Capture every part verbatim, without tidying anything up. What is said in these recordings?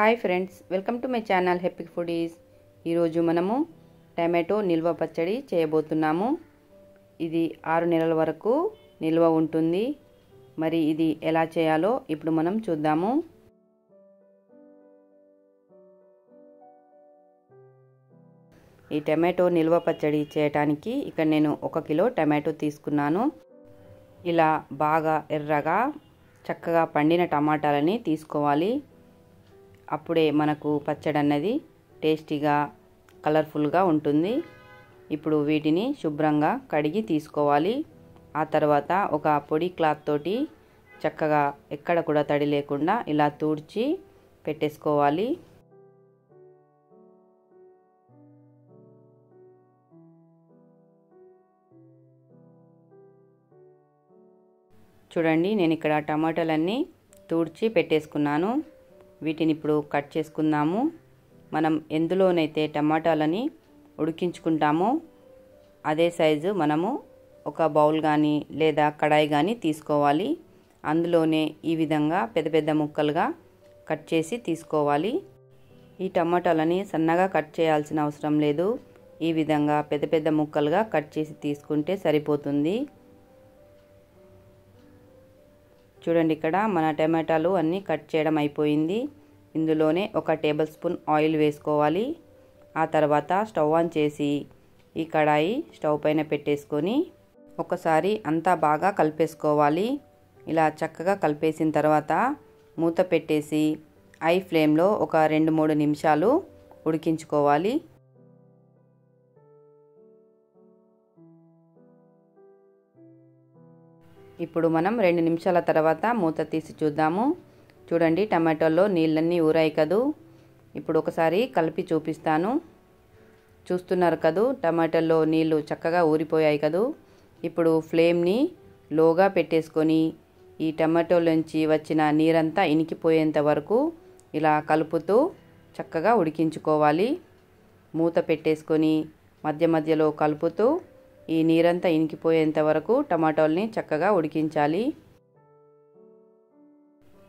High friends welcome to my channel happy foodies ఈరోజు మనము tomato నిల్వ పచ్చడి చేయబోతున్నాము। ఇది ఆరు నెలల వరకు నిల్వ ఉంటుంది। మరి ఇది ఎలా చేయాలో ఇప్పుడు మనం చూద్దాము। ఈ టొమాటో నిల్వ పచ్చడి చేయడానికి ఇక్కడ నేను ఒక కిలో టొమాటో తీసుకున్నాను। ఇలా బాగా ఎర్రగా చక్కగా పండిన టమాటాలని తీసుకోవాలి। అప్పుడే మనకు పచ్చడి అనేది టేస్టీగా కలర్ఫుల్గా ఉంటుంది। ఇప్పుడు వీటిని శుభ్రంగా కడిగి తీసుకోవాలి। ఆ తర్వాత ఒక పొడి క్లాత్ తోటి చక్కగా ఎక్కడ కూడా తడి లేకుండా ఇలా తుడిచి పెట్టేసుకోవాలి। చూడండి, నేను ఇక్కడ టమాటాలన్నీ తుడిచి పెట్టేసుకున్నాను। వీటిని ఇప్పుడు కట్ చేసుకుందాము। మనం ఎందులోనైతే టమాటాలని ఉడికించుకుంటామో అదే సైజు మనము ఒక బౌల్ కానీ లేదా కడాయి కానీ తీసుకోవాలి। అందులోనే ఈ విధంగా పెద్ద పెద్ద ముక్కలుగా కట్ చేసి తీసుకోవాలి। ఈ టమాటాలని సన్నగా కట్ చేయాల్సిన అవసరం లేదు। ఈ విధంగా పెద్ద పెద్ద ముక్కలుగా కట్ చేసి తీసుకుంటే సరిపోతుంది। చూడండి, ఇక్కడ మన టమాటాలు అన్నీ కట్ చేయడం అయిపోయింది। ఇందులోనే ఒక టేబుల్ స్పూన్ ఆయిల్ వేసుకోవాలి। ఆ తర్వాత స్టవ్ ఆన్ చేసి ఈ కడాయి స్టవ్ పైన పెట్టేసుకొని ఒకసారి అంతా బాగా కలిపేసుకోవాలి। ఇలా చక్కగా కలిపేసిన తర్వాత మూత పెట్టేసి హై ఫ్లేమ్లో ఒక రెండు మూడు నిమిషాలు ఉడికించుకోవాలి। ఇప్పుడు మనం రెండు నిమిషాల తర్వాత మూత తీసి చూద్దాము। చూడండి, టమాటోలో నీళ్ళన్నీ ఊరాయి కదూ। ఇప్పుడు ఒకసారి కలిపి చూపిస్తాను। చూస్తున్నారు కదూ, టమాటోలో నీళ్ళు చక్కగా ఊరిపోయాయి కదూ। ఇప్పుడు ఫ్లేమ్ని లోగా పెట్టేసుకొని ఈ టమాటోలోంచి వచ్చిన నీరంతా ఇనికిపోయేంత వరకు ఇలా కలుపుతూ చక్కగా ఉడికించుకోవాలి। మూత పెట్టేసుకొని మధ్య మధ్యలో కలుపుతూ ఈ నీరంతా ఇనికిపోయేంత వరకు టమాటోల్ని చక్కగా ఉడికించాలి।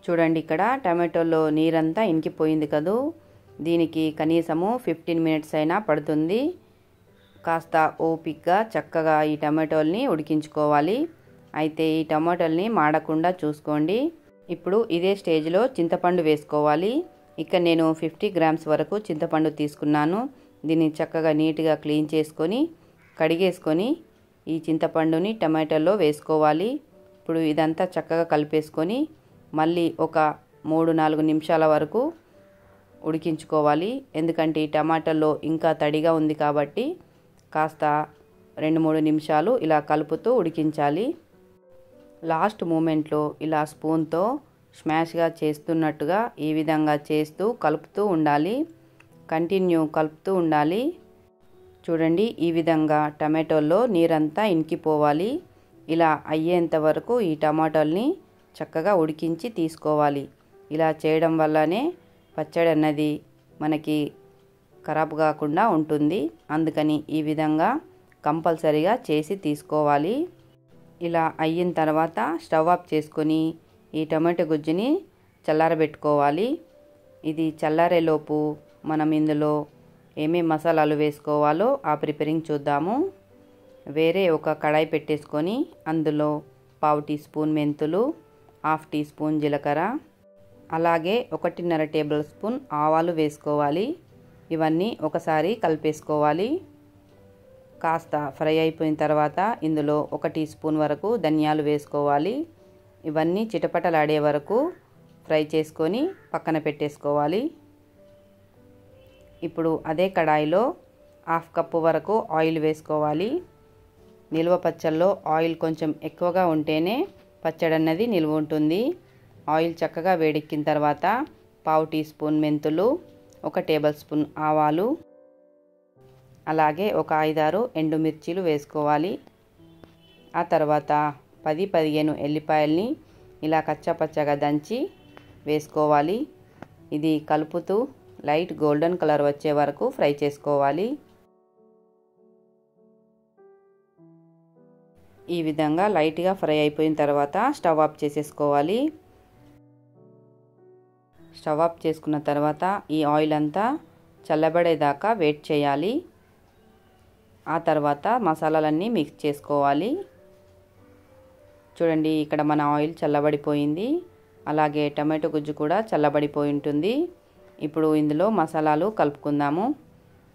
చూడండి, ఇక్కడ టమాటోలో నీరంతా ఇనికిపోయింది కదూ। దీనికి కనీసము ఫిఫ్టీన్ మినిట్స్ అయినా పడుతుంది। కాస్త ఓపికగా చక్కగా ఈ టమాటోల్ని ఉడికించుకోవాలి। అయితే ఈ టమాటోల్ని మాడకుండా చూసుకోండి। ఇప్పుడు ఇదే స్టేజ్లో చింతపండు వేసుకోవాలి। ఇక్కడ నేను ఫిఫ్టీ గ్రామ్స్ వరకు చింతపండు తీసుకున్నాను। దీన్ని చక్కగా నీట్గా క్లీన్ చేసుకొని కడిగేసుకొని ఈ చింతపండుని టమాటాలో వేసుకోవాలి। ఇప్పుడు ఇదంతా చక్కగా కలిపేసుకొని మళ్ళీ ఒక మూడు నాలుగు నిమిషాల వరకు ఉడికించుకోవాలి। ఎందుకంటే ఈ టమాటాలో ఇంకా తడిగా ఉంది కాబట్టి కాస్త రెండు మూడు నిమిషాలు ఇలా కలుపుతూ ఉడికించాలి। లాస్ట్ మూమెంట్లో ఇలా స్పూన్తో స్మాష్గా చేస్తున్నట్టుగా ఈ విధంగా చేస్తూ కలుపుతూ ఉండాలి। కంటిన్యూ కలుపుతూ ఉండాలి। చూడండి, ఈ విధంగా టమాటోల్లో నీరంతా ఇనికిపోవాలి। ఇలా అయ్యేంత వరకు ఈ టమాటోల్ని చక్కగా ఉడికించి తీసుకోవాలి। ఇలా చేయడం వల్లనే పచ్చడి అన్నది మనకి ఖరాబ్ కాకుండా ఉంటుంది। అందుకని ఈ విధంగా కంపల్సరీగా చేసి తీసుకోవాలి। ఇలా అయిన తర్వాత స్టవ్ ఆఫ్ చేసుకొని ఈ టమాటో గుజ్జుని చల్లారబెట్టుకోవాలి। ఇది చల్లారేలోపు మనం ఇందులో ఏమేమి మసాలాలు వేసుకోవాలో ఆ ప్రిపేరింగ్ చూద్దాము। వేరే ఒక కడాయి పెట్టేసుకొని అందులో పావు టీ స్పూన్ మెంతులు, హాఫ్ టీ స్పూన్ జీలకర్ర, అలాగే ఒకటిన్నర టేబుల్ స్పూన్ ఆవాలు వేసుకోవాలి। ఇవన్నీ ఒకసారి కలిపేసుకోవాలి। కాస్త ఫ్రై అయిపోయిన తర్వాత ఇందులో ఒక టీ స్పూన్ వరకు ధనియాలు వేసుకోవాలి। ఇవన్నీ చిటపటలాడే వరకు ఫ్రై చేసుకొని పక్కన పెట్టేసుకోవాలి। ఇప్పుడు అదే కడాయిలో హాఫ్ కప్పు వరకు ఆయిల్ వేసుకోవాలి। నిల్వ పచ్చళ్ళలో ఆయిల్ కొంచెం ఎక్కువగా ఉంటేనే పచ్చడి అన్నది నిల్వ ఉంటుంది। ఆయిల్ చక్కగా వేడెక్కిన తర్వాత పావు టీ స్పూన్ మెంతులు, ఒక టేబుల్ స్పూన్ ఆవాలు, అలాగే ఒక ఐదారు ఎండుమిర్చీలు వేసుకోవాలి। ఆ తర్వాత పది పదిహేను ఎల్లిపాయల్ని ఇలా కచ్చాపచ్చగా దంచి వేసుకోవాలి। ఇది కలుపుతూ లైట్ గోల్డెన్ కలర్ వచ్చే వరకు ఫ్రై చేసుకోవాలి। ఈ విధంగా లైట్గా ఫ్రై అయిపోయిన తర్వాత స్టవ్ ఆఫ్ చేసేసుకోవాలి। స్టవ్ ఆఫ్ చేసుకున్న తర్వాత ఈ ఆయిల్ అంతా చల్లబడేదాకా వెయిట్ చేయాలి। ఆ తర్వాత మసాలాలన్నీ మిక్స్ చేసుకోవాలి। చూడండి ఇక్కడ మన ఆయిల్ చల్లబడిపోయింది, అలాగే టొమాటో గుజ్జు కూడా చల్లబడిపోయి ఉంటుంది। ఇప్పుడు ఇందులో మసాలాలు కలుపుకుందాము।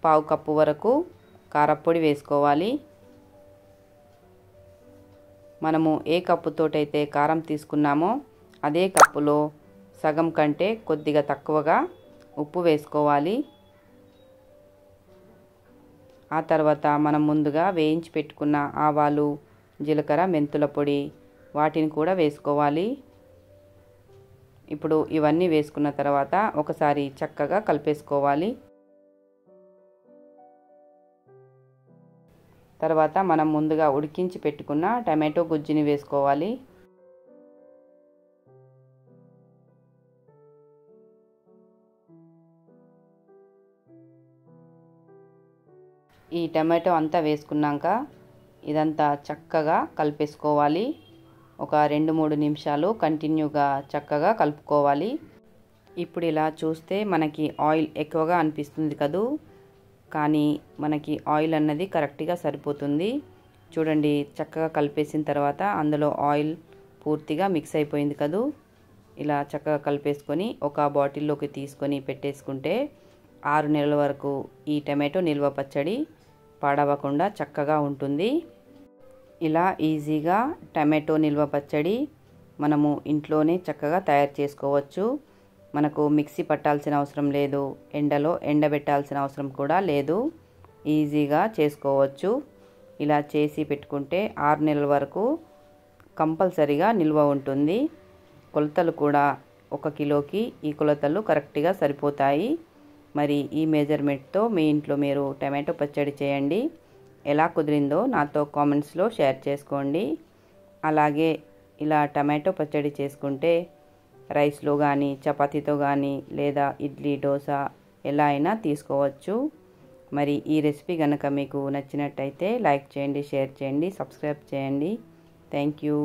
పావు కప్పు వరకు కారపొడి వేసుకోవాలి। మనము ఏ కప్పుతోటైతే కారం తీసుకున్నామో అదే కప్పులో సగం కంటే కొద్దిగా తక్కువగా ఉప్పు వేసుకోవాలి। ఆ తర్వాత మనం ముందుగా వేయించి పెట్టుకున్న ఆవాలు, జీలకర్ర, మెంతుల పొడి వాటిని కూడా వేసుకోవాలి। ఇప్పుడు ఇవన్నీ వేసుకున్న తర్వాత ఒకసారి చక్కగా కలిపేసుకోవాలి। తర్వాత మనం ముందుగా ఉడికించి పెట్టుకున్న టమాటో గుజ్జుని వేసుకోవాలి। ఈ టమాటో అంతా వేసుకున్నాక ఇదంతా చక్కగా కలిపేసుకోవాలి। ఒక రెండు మూడు నిమిషాలు కంటిన్యూగా చక్కగా కలుపుకోవాలి। ఇప్పుడు ఇలా చూస్తే మనకి ఆయిల్ ఎక్కువగా అనిపిస్తుంది కదూ, కానీ మనకి ఆయిల్ అన్నది కరెక్ట్గా సరిపోతుంది। చూడండి చక్కగా కలిపేసిన తర్వాత అందులో ఆయిల్ పూర్తిగా మిక్స్ అయిపోయింది కదూ, ఇలా చక్కగా కలిపేసుకొని ఒక బాటిల్లోకి తీసుకొని పెట్టేసుకుంటే ఆరు నెలల వరకు ఈ టమాటో నిల్వ పచ్చడి పాడవకుండా చక్కగా ఉంటుంది। ఇలా ఈజీగా టమాటో నిల్వ పచ్చడి మనము ఇంట్లోనే చక్కగా తయారు చేసుకోవచ్చు। మనకు మిక్సీ పట్టాల్సిన అవసరం లేదు, ఎండలో ఎండబెట్టాల్సిన అవసరం కూడా లేదు, ఈజీగా చేసుకోవచ్చు। ఇలా చేసి పెట్టుకుంటే ఆరు నెలల వరకు కంపల్సరీగా నిల్వ ఉంటుంది। కొలతలు కూడా ఒక కిలోకి ఈ కొలతలు కరెక్ట్గా సరిపోతాయి। మరి ఈ మెజర్మెంట్తో మీ ఇంట్లో మీరు టమాటో పచ్చడి చేయండి। ఎలా కుదిరిందో నాతో కామెంట్స్లో షేర్ చేసుకోండి। అలాగే ఇలా టమాటో పచ్చడి చేసుకుంటే రైస్లో కానీ, చపాతీతో కానీ, లేదా ఇడ్లీ, దోశ ఎలా అయినా తీసుకోవచ్చు। మరి ఈ రెసిపీ కనుక మీకు నచ్చినట్టయితే లైక్ చేయండి, షేర్ చేయండి, సబ్స్క్రైబ్ చేయండి। Thank you.